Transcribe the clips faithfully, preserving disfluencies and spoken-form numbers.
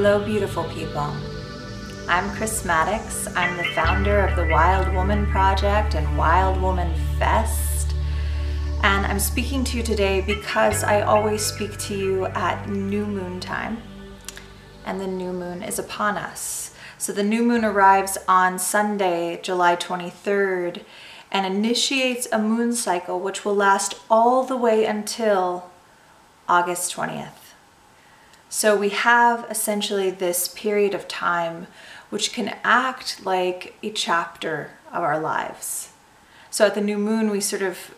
Hello, beautiful people. I'm Chris Maddox. I'm the founder of the Wild Woman Project and Wild Woman Fest. And I'm speaking to you today because I always speak to you at new moon time. And the new moon is upon us. So the new moon arrives on Sunday, July twenty-third, and initiates a moon cycle which will last all the way until August twentieth. So we have essentially this period of time which can act like a chapter of our lives. So at the new moon, we sort of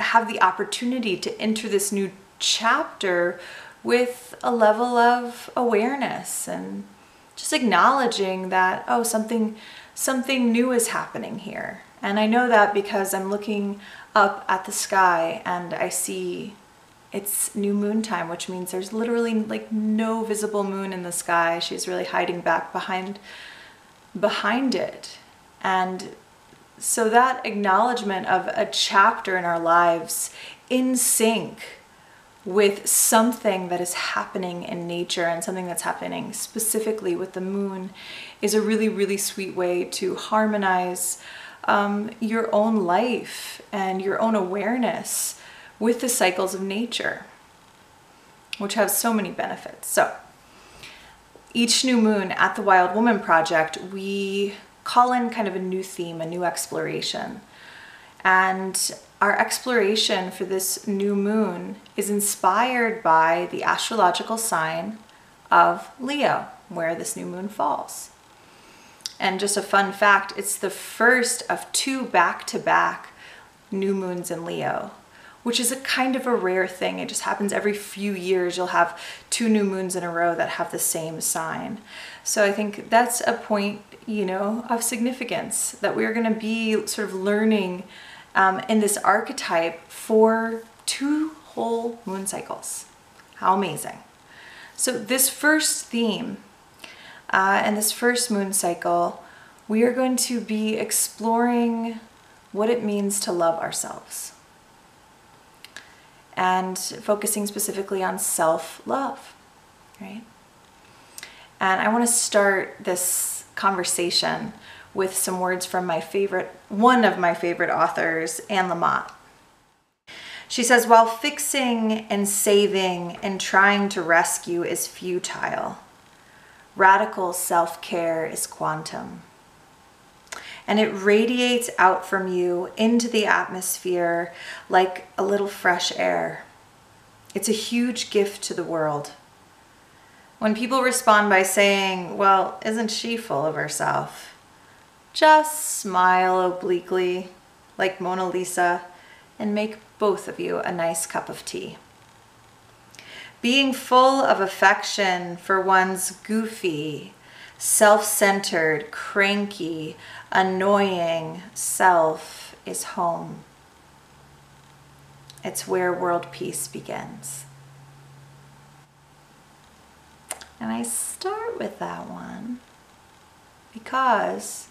have the opportunity to enter this new chapter with a level of awareness and just acknowledging that, oh, something, something new is happening here. And I know that because I'm looking up at the sky and I see it's new moon time, which means there's literally like no visible moon in the sky. She's really hiding back behind, behind it. And so that acknowledgement of a chapter in our lives in sync with something that is happening in nature and something that's happening specifically with the moon is a really, really sweet way to harmonize um, your own life and your own awareness with the cycles of nature, which have so many benefits. So each new moon at the Wild Woman Project, we call in kind of a new theme, a new exploration. And our exploration for this new moon is inspired by the astrological sign of Leo, where this new moon falls. And just a fun fact, it's the first of two back-to-back new moons in Leo, which is a kind of a rare thing. It just happens every few years. You'll have two new moons in a row that have the same sign. So I think that's a point, you know, of significance, that we're gonna be sort of learning um, in this archetype for two whole moon cycles. How amazing. So this first theme uh, and this first moon cycle, we are going to be exploring what it means to love ourselves, and focusing specifically on self-love, right? And I want to start this conversation with some words from my favorite, one of my favorite authors, Anne Lamott. She says, while fixing and saving and trying to rescue is futile, radical self-care is quantum. And it radiates out from you into the atmosphere like a little fresh air. It's a huge gift to the world. When people respond by saying, well, isn't she full of herself? Just smile obliquely like Mona Lisa and make both of you a nice cup of tea. Being full of affection for one's goofy, self-centered, cranky, annoying self is home. It's where world peace begins. And I start with that one because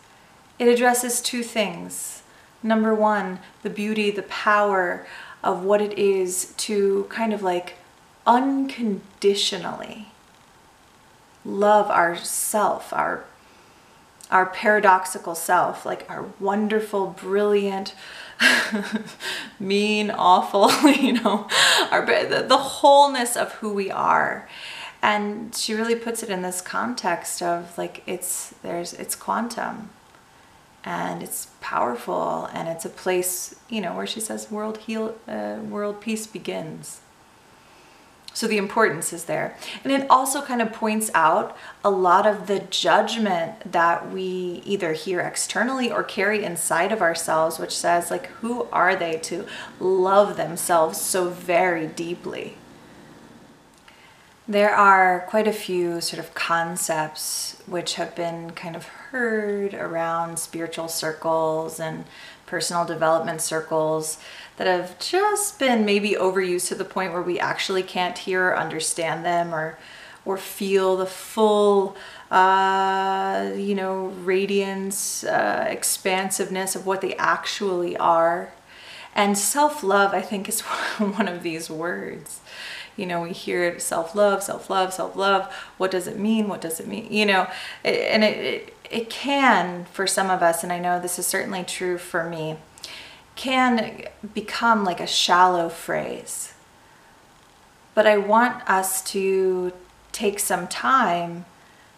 it addresses two things. Number one, the beauty, the power of what it is to kind of like unconditionally love ourself, our our paradoxical self, like our wonderful, brilliant, mean, awful, you know, our the, the wholeness of who we are. And she really puts it in this context of like it's there's it's quantum, and it's powerful, and it's a place, you know, where she says world heal, uh, world peace begins. So the importance is there. And it also kind of points out a lot of the judgment that we either hear externally or carry inside of ourselves, which says like, who are they to love themselves so very deeply? There are quite a few sort of concepts which have been kind of heard around spiritual circles and personal development circles that have just been maybe overused to the point where we actually can't hear or understand them or or feel the full, uh, you know, radiance, uh, expansiveness of what they actually are. And self-love, I think, is one of these words. You know, we hear self-love, self-love, self-love. What does it mean? What does it mean? You know, and it, it, it can, for some of us, and I know this is certainly true for me, can become like a shallow phrase. But I want us to take some time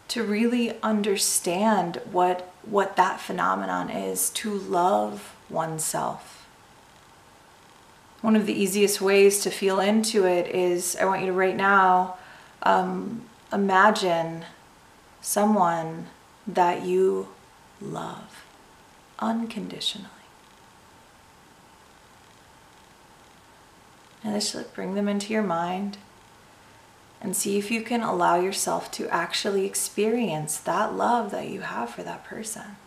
to really understand what what that phenomenon is, to love oneself. One of the easiest ways to feel into it is, I want you to right now um, imagine someone that you love unconditionally. And just bring them into your mind and see if you can allow yourself to actually experience that love that you have for that person.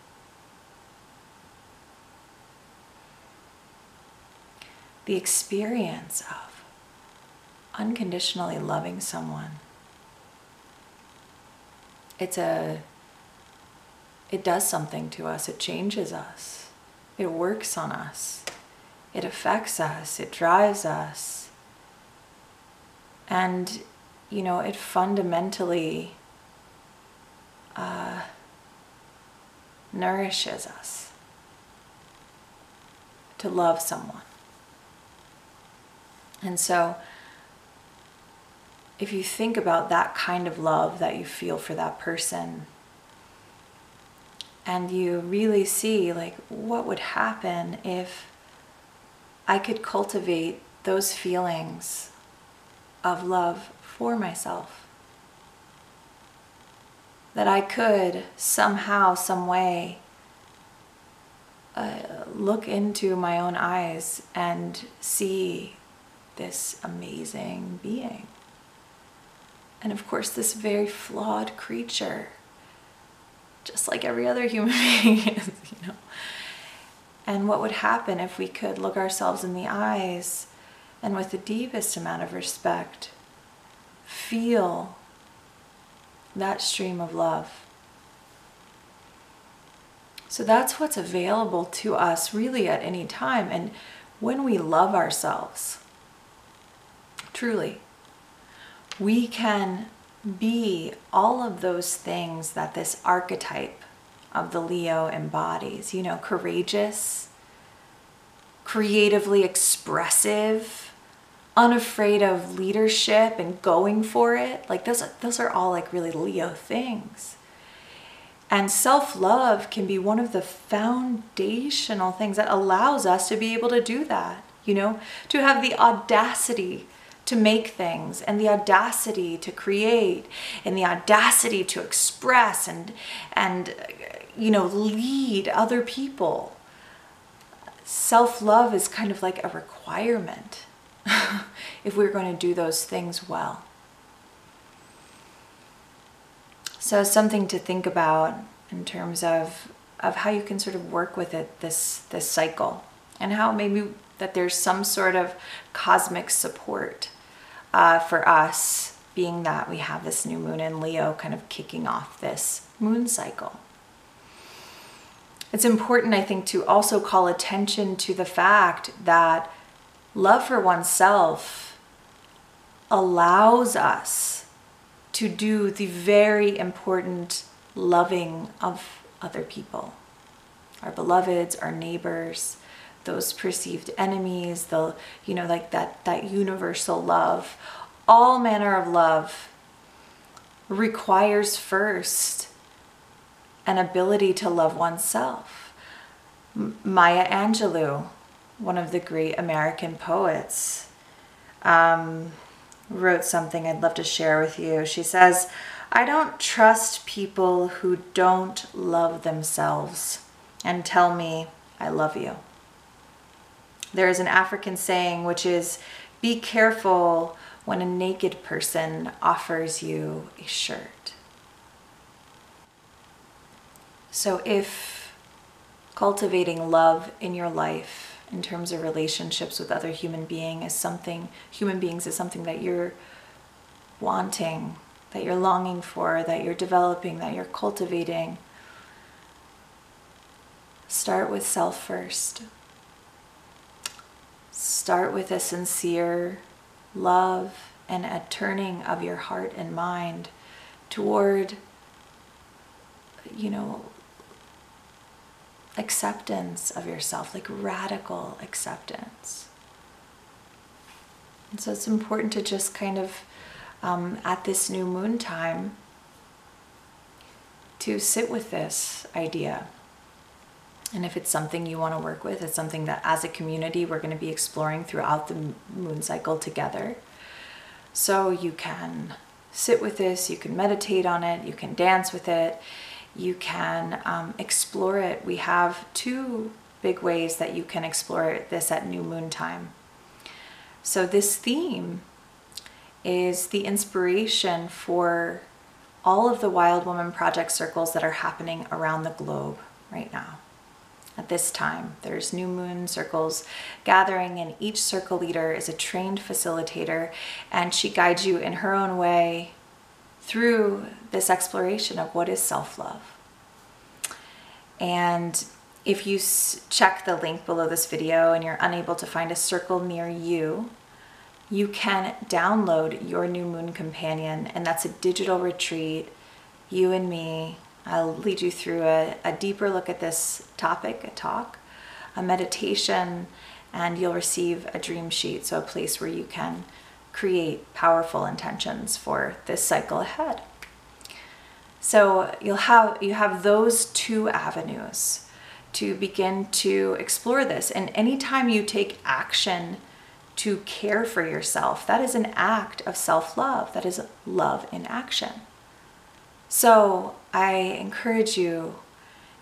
The experience of unconditionally loving someone. It's a, it does something to us. It changes us. It works on us. It affects us. It drives us. And you know, it fundamentally uh, nourishes us to love someone. And so, if you think about that kind of love that you feel for that person, and you really see, like, what would happen if I could cultivate those feelings of love for myself, that I could somehow, some way, uh, look into my own eyes and see this amazing being, and of course this very flawed creature, just like every other human being is, you know. And what would happen if we could look ourselves in the eyes and with the deepest amount of respect feel that stream of love. So that's what's available to us really at any time. And when we love ourselves, truly, we can be all of those things that this archetype of the Leo embodies. You know, courageous, creatively expressive, unafraid of leadership and going for it. Like those, those are all like really Leo things. And self-love can be one of the foundational things that allows us to be able to do that, you know, to have the audacity to make things and the audacity to create and the audacity to express and, and you know, lead other people. Self-love is kind of like a requirement if we're going to do those things well. So something to think about in terms of, of how you can sort of work with it, this, this cycle, and how maybe that there's some sort of cosmic support uh, for us, being that we have this new moon in Leo kind of kicking off this moon cycle. It's important, I think, to also call attention to the fact that love for oneself allows us to do the very important loving of other people, our beloveds, our neighbors, those perceived enemies, the, you know, like that, that universal love. All manner of love requires first an ability to love oneself. Maya Angelou, one of the great American poets, um, wrote something I'd love to share with you. She says, "I don't trust people who don't love themselves and tell me I love you." There is an African saying which is, "Be careful when a naked person offers you a shirt." So if cultivating love in your life in terms of relationships with other human being is something, human beings is something that you're wanting, that you're longing for, that you're developing, that you're cultivating, start with self first. Start with a sincere love and a turning of your heart and mind toward, you know, acceptance of yourself, like radical acceptance. And so it's important to just kind of, um, at this new moon time, to sit with this idea. And if it's something you want to work with, it's something that as a community we're going to be exploring throughout the moon cycle together. So you can sit with this, you can meditate on it, you can dance with it, you can um, explore it. We have two big ways that you can explore this at new moon time. So this theme is the inspiration for all of the Wild Woman Project circles that are happening around the globe right now. At this time, there's new moon circles gathering, and each circle leader is a trained facilitator, and she guides you in her own way through this exploration of what is self-love. And if you check the link below this video and you're unable to find a circle near you, you can download your new moon companion, and that's a digital retreat, you and me. I'll lead you through a, a deeper look at this topic, a talk, a meditation, and you'll receive a dream sheet, so a place where you can create powerful intentions for this cycle ahead. So you'll have, you have those two avenues to begin to explore this. And anytime you take action to care for yourself, that is an act of self-love. That is love in action. So I encourage you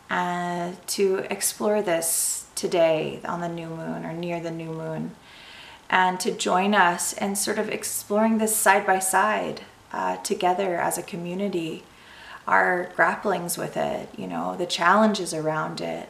uh, to explore this today on the new moon or near the new moon, and to join us in sort of exploring this side by side uh, together as a community, our grapplings with it, you know, the challenges around it,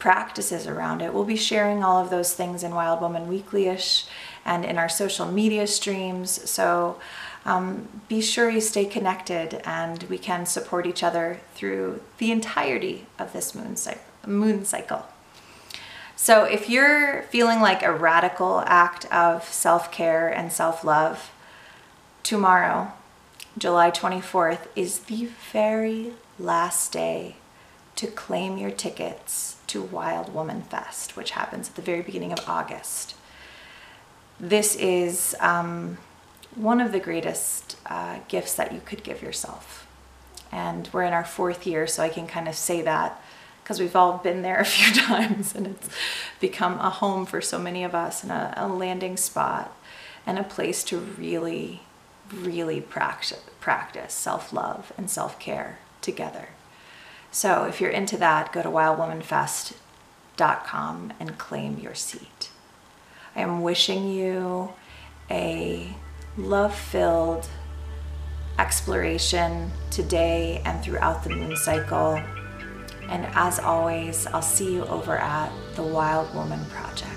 practices around it. We'll be sharing all of those things in Wild Woman Weekly-ish and in our social media streams. So um, be sure you stay connected, and we can support each other through the entirety of this moon cycle. Moon cycle. So if you're feeling like a radical act of self-care and self-love, tomorrow, July twenty-fourth, is the very last day to claim your tickets to Wild Woman Fest, which happens at the very beginning of August. This is um, one of the greatest uh, gifts that you could give yourself. And we're in our fourth year, so I can kind of say that, because we've all been there a few times, and it's become a home for so many of us, and a, a landing spot and a place to really, really practice, practice self-love and self-care together. So if you're into that, go to wild woman fest dot com and claim your seat. I am wishing you a love-filled exploration today and throughout the moon cycle. And as always, I'll see you over at the Wild Woman Project.